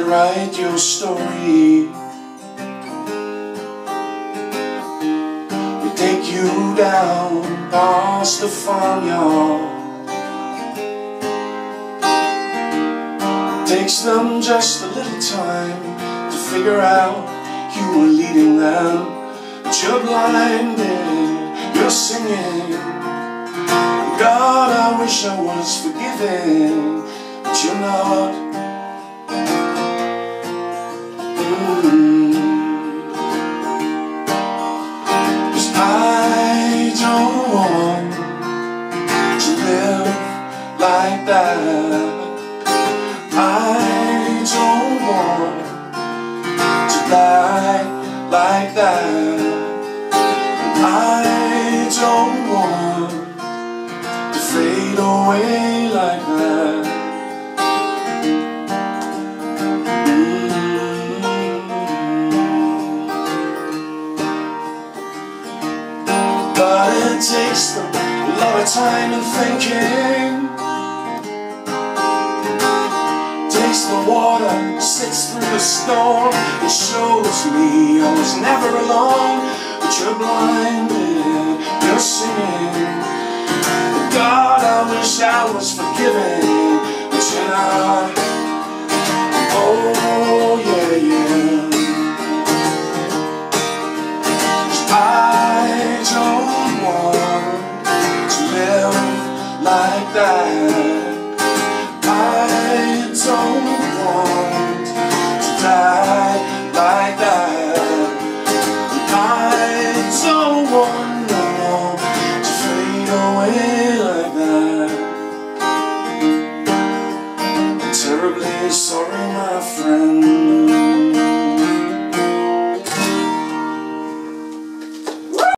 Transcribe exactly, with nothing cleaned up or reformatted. and write your story. We take you down past the farmyard. It takes them just a little time to figure out you were leading them, but you're blinded, you're singing, God, I wish I was forgiven, but you're not. Like that, I don't want to die like that. I don't want to fade away like that. Mm-hmm. But it takes them a lot of time and thinking. The water sits through the storm. It shows me I was never alone, but you're blinded, you're singing, God, I wish I was forgiven, but you're not. Oh yeah, yeah. I don't want to live like that.